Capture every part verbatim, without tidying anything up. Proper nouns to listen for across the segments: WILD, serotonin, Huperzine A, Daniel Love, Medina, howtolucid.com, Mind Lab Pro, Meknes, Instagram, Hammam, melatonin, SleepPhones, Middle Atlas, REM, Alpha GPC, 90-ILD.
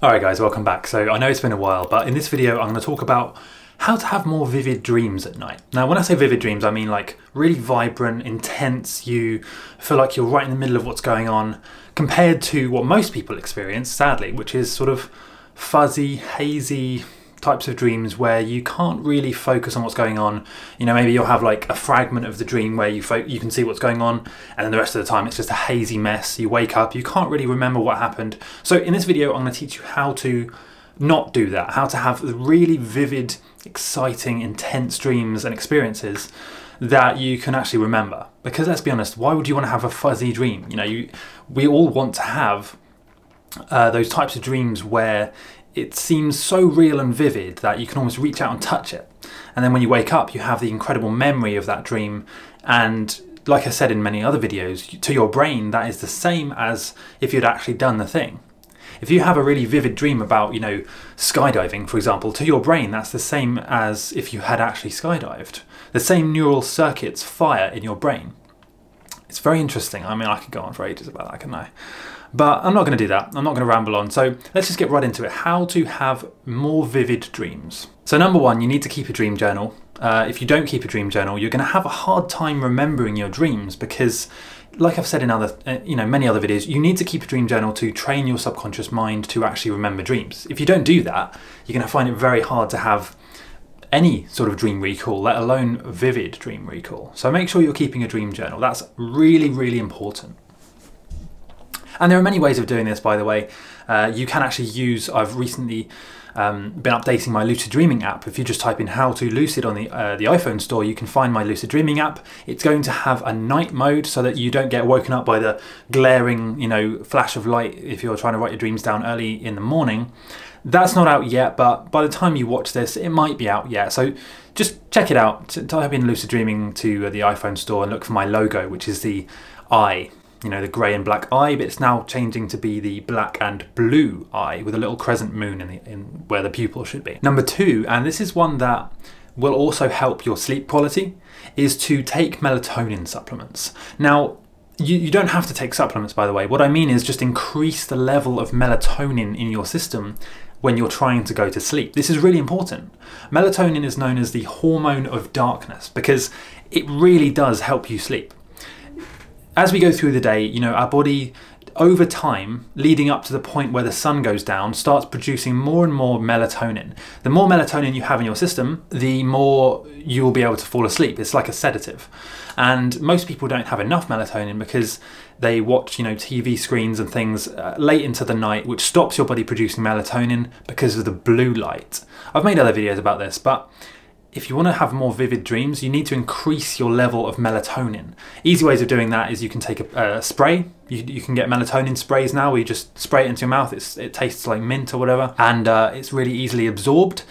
Alright guys, welcome back. So I know it's been a while, but in this video I'm going to talk about how to have more vivid dreams at night. Now when I say vivid dreams, I mean like really vibrant, intense, you feel like you're right in the middle of what's going on, compared to what most people experience, sadly, which is sort of fuzzy, hazy types of dreams where you can't really focus on what's going on. You know, maybe you'll have like a fragment of the dream where you, you can see what's going on, and then the rest of the time it's just a hazy mess. You wake up, you can't really remember what happened. So in this video I'm going to teach you how to not do that, how to have really vivid, exciting, intense dreams and experiences that you can actually remember. Because let's be honest, why would you want to have a fuzzy dream? You know, you, we all want to have uh, those types of dreams where it seems so real and vivid that you can almost reach out and touch it. And then when you wake up, you have the incredible memory of that dream. And like I said in many other videos, to your brain, that is the same as if you'd actually done the thing. If you have a really vivid dream about, you know, skydiving, for example, to your brain, that's the same as if you had actually skydived. The same neural circuits fire in your brain. It's very interesting. I mean, I could go on for ages about that, couldn't I? But I'm not going to do that. I'm not going to ramble on. So let's just get right into it. How to have more vivid dreams. So number one, you need to keep a dream journal. Uh, if you don't keep a dream journal, you're going to have a hard time remembering your dreams because, like I've said in other, you know, many other videos, you need to keep a dream journal to train your subconscious mind to actually remember dreams. If you don't do that, you're going to find it very hard to have any sort of dream recall, let alone vivid dream recall. So make sure you're keeping a dream journal. That's really, really important. And there are many ways of doing this, by the way. Uh, you can actually use, I've recently um, been updating my lucid dreaming app. If you just type in how to lucid on the, uh, the iPhone store, you can find my lucid dreaming app. It's going to have a night mode so that you don't get woken up by the glaring, you know, flash of light if you're trying to write your dreams down early in the morning. That's not out yet, but by the time you watch this, it might be out yet. So just check it out. Type in lucid dreaming to uh, the iPhone store and look for my logo, which is the eye. You know, the grey and black eye, but it's now changing to be the black and blue eye with a little crescent moon in, the, in where the pupil should be. Number two, and this is one that will also help your sleep quality, is to take melatonin supplements. Now, you, you don't have to take supplements, by the way. What I mean is just increase the level of melatonin in your system when you're trying to go to sleep. This is really important. Melatonin is known as the hormone of darkness because it really does help you sleep. As we go through the day, you know, our body over time, leading up to the point where the sun goes down, starts producing more and more melatonin. The more melatonin you have in your system, the more you'll be able to fall asleep. It's like a sedative. And most people don't have enough melatonin because they watch, you know, T V screens and things uh, late into the night, which stops your body producing melatonin because of the blue light. I've made other videos about this, but if you want to have more vivid dreams, you need to increase your level of melatonin. Easy ways of doing that is you can take a, a spray. You, you can get melatonin sprays now where you just spray it into your mouth. It's, it tastes like mint or whatever, and uh, it's really easily absorbed.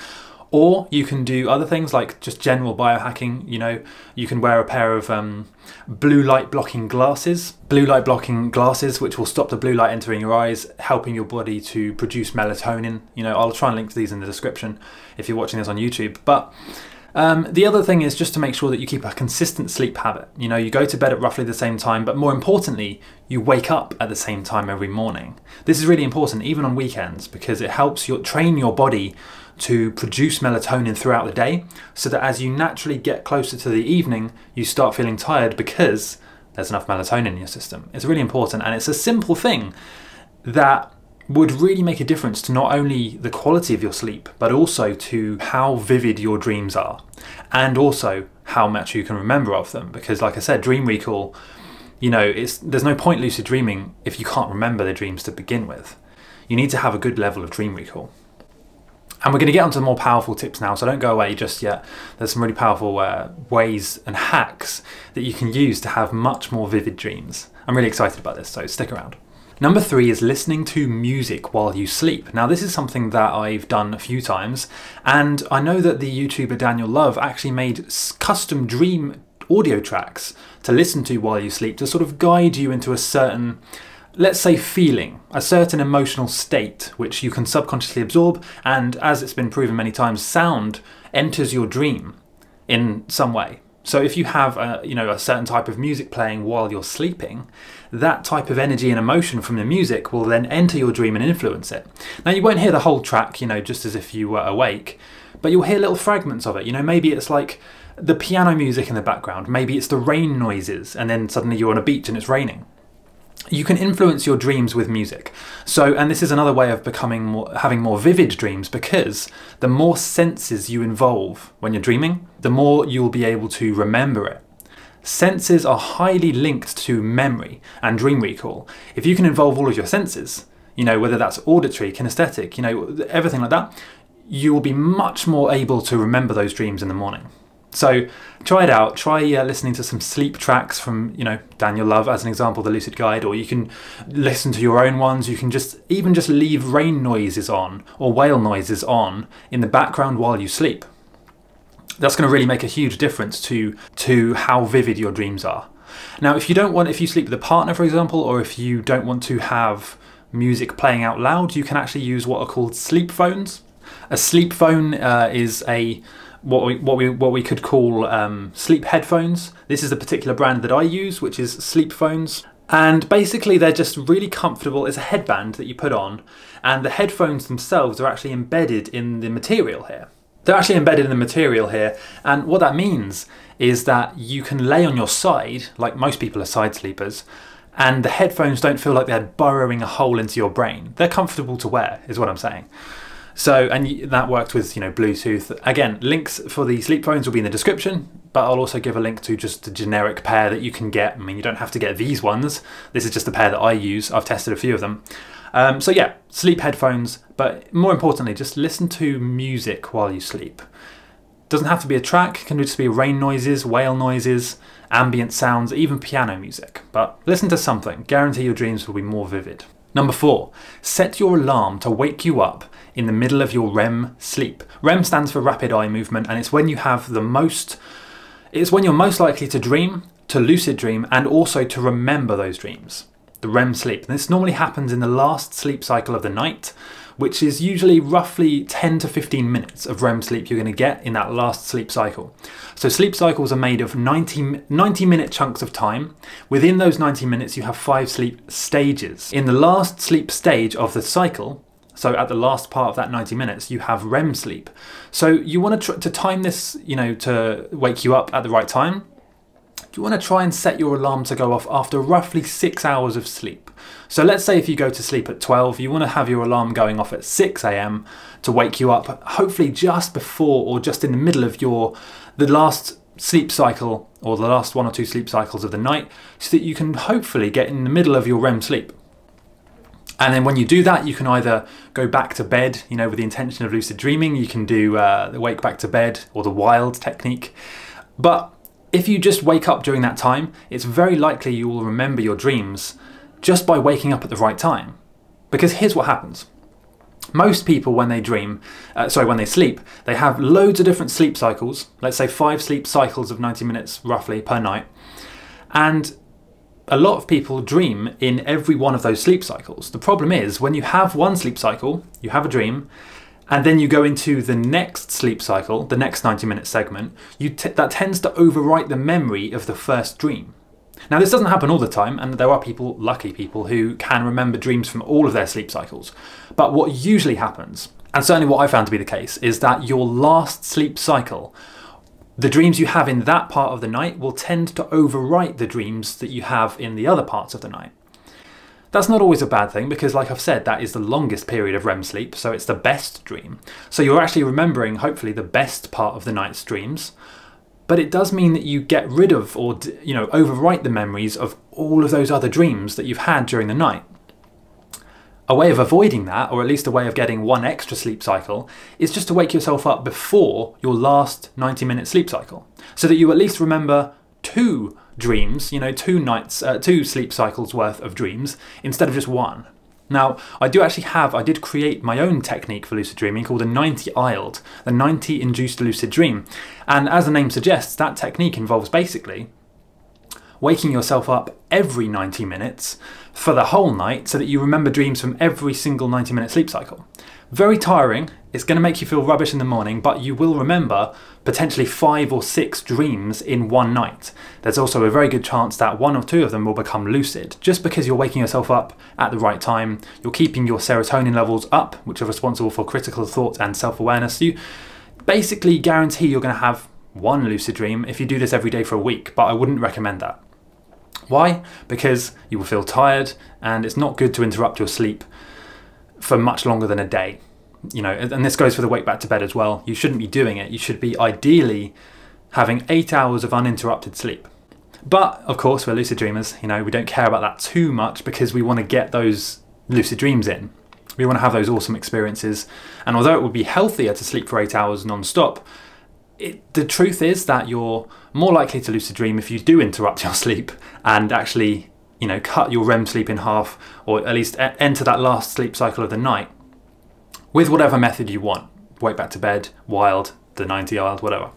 Or you can do other things like just general biohacking. You know, you can wear a pair of um, blue light blocking glasses, blue light blocking glasses, which will stop the blue light entering your eyes, helping your body to produce melatonin. You know, I'll try and link to these in the description if you're watching this on YouTube. But um, the other thing is just to make sure that you keep a consistent sleep habit. You know, you go to bed at roughly the same time, but more importantly, you wake up at the same time every morning. This is really important, even on weekends, because it helps you train your body to produce melatonin throughout the day so that as you naturally get closer to the evening, you start feeling tired because there's enough melatonin in your system. It's really important, and it's a simple thing that would really make a difference to not only the quality of your sleep, but also to how vivid your dreams are and also how much you can remember of them. Because like I said, dream recall, you know, it's, there's no point lucid dreaming if you can't remember the dreams to begin with. You need to have a good level of dream recall. And we're going to get onto more powerful tips now, so don't go away just yet. There's some really powerful uh, ways and hacks that you can use to have much more vivid dreams. I'm really excited about this, so stick around. Number three is listening to music while you sleep. Now this is something that I've done a few times, and I know that the YouTuber Daniel Love actually made custom dream audio tracks to listen to while you sleep to sort of guide you into a certain, let's say, feeling, a certain emotional state which you can subconsciously absorb, and as it's been proven many times, sound enters your dream in some way. So if you have a, you know, a certain type of music playing while you're sleeping, that type of energy and emotion from the music will then enter your dream and influence it. Now you won't hear the whole track, you know, just as if you were awake, but you'll hear little fragments of it. You know, maybe it's like the piano music in the background, maybe it's the rain noises, and then suddenly you're on a beach and it's raining. You can influence your dreams with music. So, and this is another way of becoming more, having more vivid dreams, because the more senses you involve when you're dreaming, the more you'll be able to remember it. Senses are highly linked to memory and dream recall. If you can involve all of your senses, you know, whether that's auditory, kinesthetic, you know, everything like that, you will be much more able to remember those dreams in the morning. So try it out. Try uh, listening to some sleep tracks from, you know, Daniel Love as an example, the Lucid Guide, or you can listen to your own ones. You can just even just leave rain noises on or whale noises on in the background while you sleep. That's going to really make a huge difference to to how vivid your dreams are. Now, if you don't want, if you sleep with a partner, for example, or if you don't want to have music playing out loud, you can actually use what are called sleep phones. A sleep phone uh, is a What we, what we what we could call um, sleep headphones. This is the particular brand that I use, which is SleepPhones. And basically they're just really comfortable. It's a headband that you put on, and the headphones themselves are actually embedded in the material here. They're actually embedded in the material here. And what that means is that you can lay on your side, like most people are side sleepers, and the headphones don't feel like they're burrowing a hole into your brain. They're comfortable to wear, is what I'm saying. So, and that worked with, you know, Bluetooth. Again, links for the sleep phones will be in the description, but I'll also give a link to just the generic pair that you can get. I mean, you don't have to get these ones. This is just the pair that I use. I've tested a few of them. Um, so yeah, sleep headphones, but more importantly, just listen to music while you sleep. Doesn't have to be a track, can just be rain noises, whale noises, ambient sounds, even piano music. But listen to something. Guarantee your dreams will be more vivid. Number four, set your alarm to wake you up in the middle of your R E M sleep. R E M stands for rapid eye movement, and it's when you have the most, it's when you're most likely to dream, to lucid dream, and also to remember those dreams. The R E M sleep. And this normally happens in the last sleep cycle of the night, which is usually roughly ten to fifteen minutes of R E M sleep you're going to get in that last sleep cycle. So sleep cycles are made of ninety, ninety minute chunks of time. Within those ninety minutes, you have five sleep stages. In the last sleep stage of the cycle, so at the last part of that ninety minutes, you have R E M sleep. So you want to, tr to time this, you know, to wake you up at the right time. You want to try and set your alarm to go off after roughly six hours of sleep. So let's say if you go to sleep at twelve, you want to have your alarm going off at six A M to wake you up, hopefully just before or just in the middle of your the last sleep cycle, or the last one or two sleep cycles of the night, so that you can hopefully get in the middle of your R E M sleep. And then when you do that, you can either go back to bed, you know, with the intention of lucid dreaming. You can do uh, the wake back to bed or the WILD technique. But if you just wake up during that time, it's very likely you will remember your dreams just by waking up at the right time. Because here's what happens. Most people, when they dream, uh, sorry, when they sleep, they have loads of different sleep cycles. Let's say five sleep cycles of ninety minutes roughly per night. And a lot of people dream in every one of those sleep cycles. The problem is when you have one sleep cycle, you have a dream, and then you go into the next sleep cycle, the next ninety minute segment, you t that tends to overwrite the memory of the first dream. Now this doesn't happen all the time, and there are people, lucky people, who can remember dreams from all of their sleep cycles. But what usually happens, and certainly what I found to be the case, is that your last sleep cycle, the dreams you have in that part of the night will tend to overwrite the dreams that you have in the other parts of the night. That's not always a bad thing, because like I've said, that is the longest period of R E M sleep, so it's the best dream. So you're actually remembering, hopefully, the best part of the night's dreams, but it does mean that you get rid of, or, you know, overwrite the memories of all of those other dreams that you've had during the night. A way of avoiding that, or at least a way of getting one extra sleep cycle, is just to wake yourself up before your last ninety minute sleep cycle, so that you at least remember two dreams, you know, two nights, uh, two sleep cycles worth of dreams instead of just one. Now, I do actually have, I did create my own technique for lucid dreaming called the ninety I L D, the ninety induced lucid dream. And as the name suggests, that technique involves basically waking yourself up every ninety minutes for the whole night so that you remember dreams from every single ninety minute sleep cycle. Very tiring, it's going to make you feel rubbish in the morning, but you will remember potentially five or six dreams in one night. There's also a very good chance that one or two of them will become lucid. Just because you're waking yourself up at the right time, you're keeping your serotonin levels up, which are responsible for critical thought and self-awareness. You basically guarantee you're going to have one lucid dream if you do this every day for a week, but I wouldn't recommend that. Why? Because you will feel tired, and it's not good to interrupt your sleep for much longer than a day. You know, and this goes for the wake back to bed as well. You shouldn't be doing it. You should be ideally having eight hours of uninterrupted sleep. But of course, we're lucid dreamers. You know, we don't care about that too much because we want to get those lucid dreams in. We want to have those awesome experiences. And although it would be healthier to sleep for eight hours non-stop, It, the truth is that you're more likely to lucid dream if you do interrupt your sleep and actually, you know, cut your R E M sleep in half, or at least enter that last sleep cycle of the night with whatever method you want. Wake back to bed, WILD, the ninety I L D, whatever.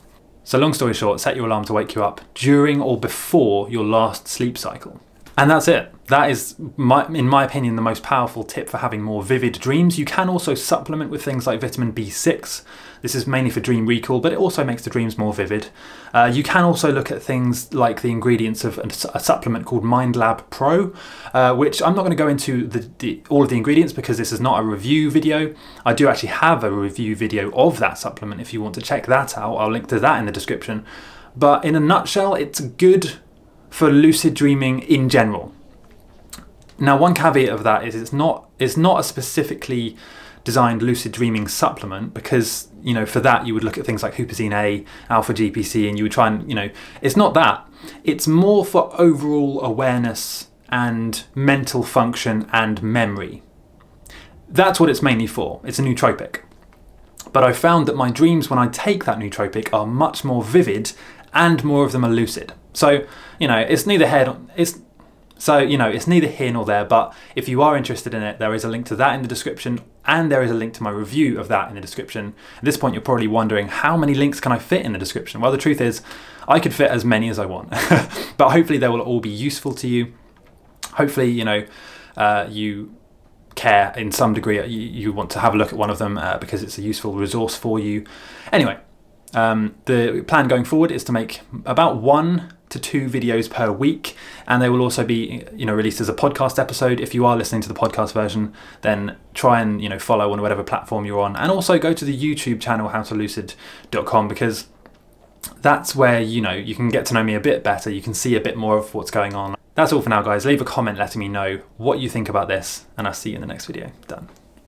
So long story short, set your alarm to wake you up during or before your last sleep cycle. And that's it. That is, my, in my opinion, the most powerful tip for having more vivid dreams. You can also supplement with things like vitamin B six. This is mainly for dream recall, but it also makes the dreams more vivid. Uh, you can also look at things like the ingredients of a supplement called Mind Lab Pro, uh, which I'm not going to go into the, the, all of the ingredients because this is not a review video. I do actually have a review video of that supplement if you want to check that out. I'll link to that in the description. But in a nutshell, it's good for lucid dreaming in general. Now, one caveat of that is it's not it's not a specifically designed lucid dreaming supplement, because, you know, for that you would look at things like Huperzine A, Alpha G P C, and you would try and, you know, it's not that. It's more for overall awareness and mental function and memory. That's what it's mainly for. It's a nootropic. But I found that my dreams when I take that nootropic are much more vivid and more of them are lucid. So, you know, it's neither here, it's, so, you know, it's neither here nor there, but if you are interested in it, there is a link to that in the description, and there is a link to my review of that in the description. At this point, you're probably wondering, how many links can I fit in the description? Well, the truth is, I could fit as many as I want, but hopefully they will all be useful to you. Hopefully, you know, uh, you care in some degree, you, you want to have a look at one of them uh, because it's a useful resource for you. Anyway, um, the plan going forward is to make about one to two videos per week, and they will also be, you know, released as a podcast episode. If you are listening to the podcast version, then try and, you know, follow on whatever platform you're on, and also go to the YouTube channel how to lucid dot com, because that's where, you know, you can get to know me a bit better. You can see a bit more of what's going on. That's all for now, guys. Leave a comment letting me know what you think about this, and I'll see you in the next video. Done.